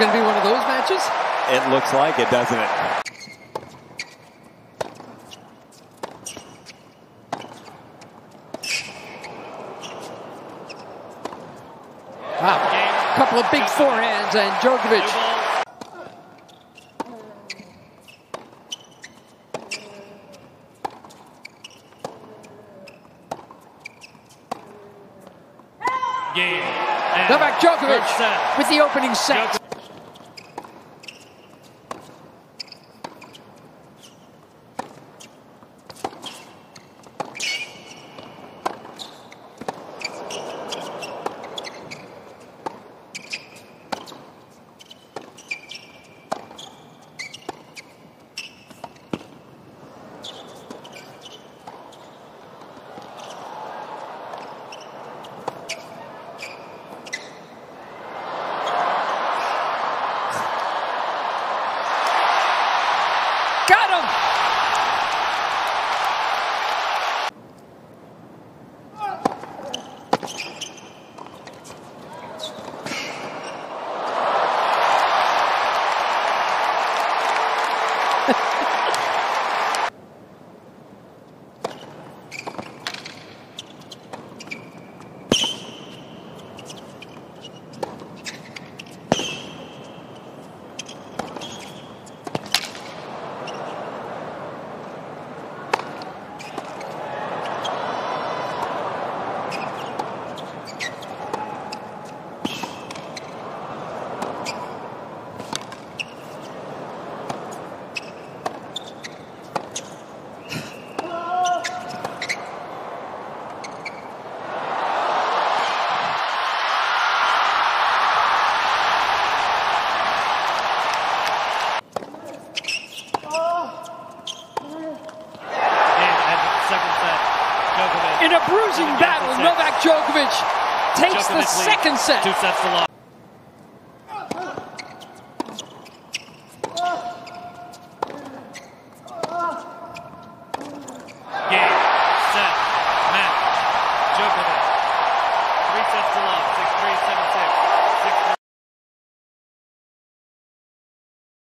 going to be one of those matches? It looks like it, doesn't it? Wow. A couple of big forehands and Djokovic. Novak Djokovic with the opening set. In a bruising battle, Novak Djokovic takes the second set. 2 sets to 1.